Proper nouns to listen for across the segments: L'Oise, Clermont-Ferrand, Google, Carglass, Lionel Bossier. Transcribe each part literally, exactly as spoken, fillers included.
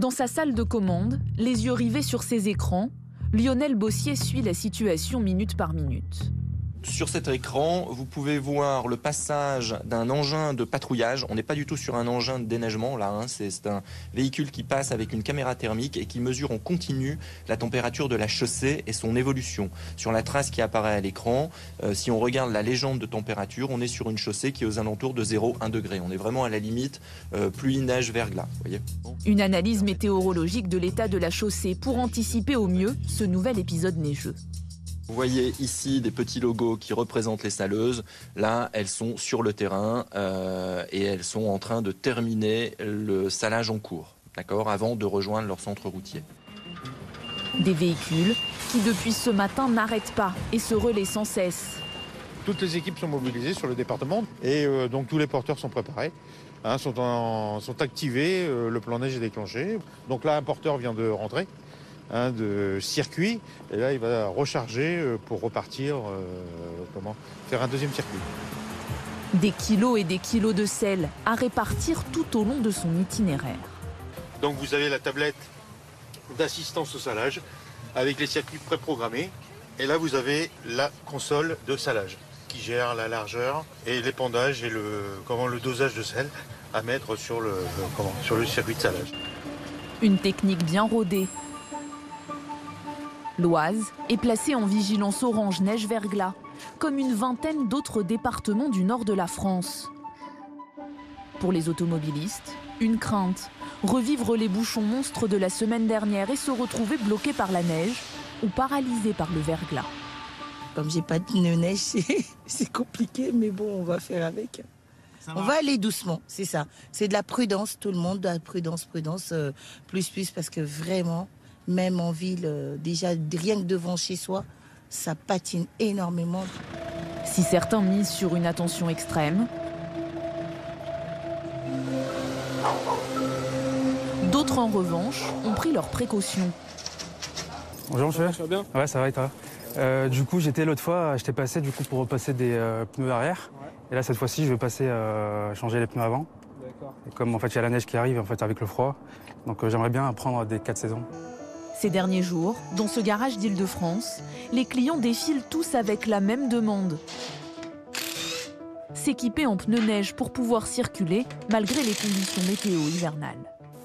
Dans sa salle de commande, les yeux rivés sur ses écrans, Lionel Bossier suit la situation minute par minute. Sur cet écran, vous pouvez voir le passage d'un engin de patrouillage. On n'est pas du tout sur un engin de déneigement, là. Hein. C'est un véhicule qui passe avec une caméra thermique et qui mesure en continu la température de la chaussée et son évolution. Sur la trace qui apparaît à l'écran, euh, si on regarde la légende de température, on est sur une chaussée qui est aux alentours de zéro virgule un degré. On est vraiment à la limite euh, pluie, neige, verglas. Voyez. Une analyse météorologique de l'état de la chaussée pour anticiper au mieux ce nouvel épisode neigeux. Vous voyez ici des petits logos qui représentent les saleuses. Là, elles sont sur le terrain euh, et elles sont en train de terminer le salage en cours, d'accord, avant de rejoindre leur centre routier. Des véhicules qui, depuis ce matin, n'arrêtent pas et se relaient sans cesse. Toutes les équipes sont mobilisées sur le département et euh, donc tous les porteurs sont préparés, hein, sont, en, sont activés, euh, le plan neige est déclenché. Donc là, un porteur vient de rentrer. Hein, de circuit, et là il va recharger pour repartir, euh, comment, faire un deuxième circuit. Des kilos et des kilos de sel à répartir tout au long de son itinéraire. Donc vous avez la tablette d'assistance au salage avec les circuits préprogrammés, et là vous avez la console de salage qui gère la largeur et l'épandage et le, comment, le dosage de sel à mettre sur le, comment, sur le circuit de salage. Une technique bien rodée. L'Oise est placée en vigilance orange neige-verglas, comme une vingtaine d'autres départements du nord de la France. Pour les automobilistes, une crainte, revivre les bouchons monstres de la semaine dernière et se retrouver bloqués par la neige ou paralysés par le verglas. Comme j'ai pas de neige, c'est compliqué, mais bon, on va faire avec. On va aller doucement, c'est ça. C'est de la prudence, tout le monde, de la prudence, prudence, euh, plus, plus, parce que vraiment... Même en ville, déjà rien que devant chez soi, ça patine énormément. Si certains misent sur une attention extrême, d'autres en revanche ont pris leurs précautions. Bonjour monsieur. Ça va bien ? Ouais, ça va et toi ? Euh, du coup, j'étais l'autre fois, j'étais passé du coup pour repasser des euh, pneus arrière. Ouais. Et là, cette fois-ci, je vais passer euh, changer les pneus avant. D'accord. Et comme en fait, il y a la neige qui arrive en fait avec le froid, donc euh, j'aimerais bien apprendre des quatre saisons. Ces derniers jours, dans ce garage d'Île-de-France, les clients défilent tous avec la même demande. S'équiper en pneus neige pour pouvoir circuler malgré les conditions météo hivernales.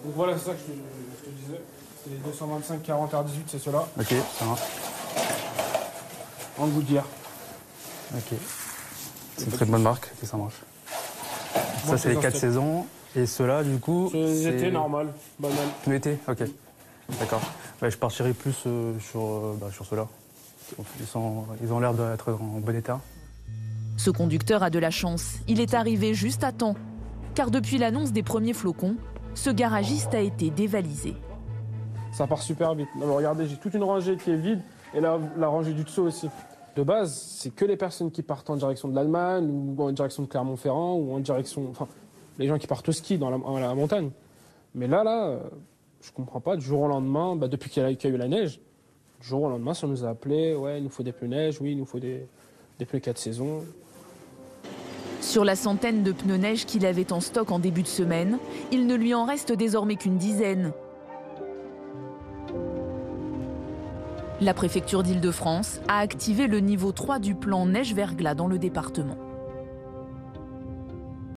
Donc voilà, c'est ça que je te, je te disais. C'est les deux cent vingt-cinq quarante R dix-huit, c'est ceux-là. Ok, ça marche. En gouttière. Ok. C'est une très bonne marque, si ça marche. Ça, c'est les quatre saisons. Et ceux-là, du coup. Ceux étaient normal, banal. Pneus été, ok. D'accord. Bah, je partirai plus euh, sur, euh, bah, sur ceux-là. Ils, sont, ils ont l'air d'être en bon état. Ce conducteur a de la chance. Il est arrivé juste à temps. Car depuis l'annonce des premiers flocons, ce garagiste a été dévalisé. Ça part super vite. Non, mais regardez, j'ai toute une rangée qui est vide et la, la rangée du dessous aussi. De base, c'est que les personnes qui partent en direction de l'Allemagne ou en direction de Clermont-Ferrand ou en direction... Enfin, les gens qui partent au ski dans la, à la montagne. Mais là, là... Euh... Je comprends pas, du jour au lendemain, bah depuis qu'il y a eu la neige, du jour au lendemain, si on nous a appelés, ouais, il nous faut des pneus neige, oui, il nous faut des, des pneus quatre saisons. Sur la centaine de pneus neige qu'il avait en stock en début de semaine, il ne lui en reste désormais qu'une dizaine. La préfecture d'Île-de-France a activé le niveau trois du plan neige-verglas dans le département.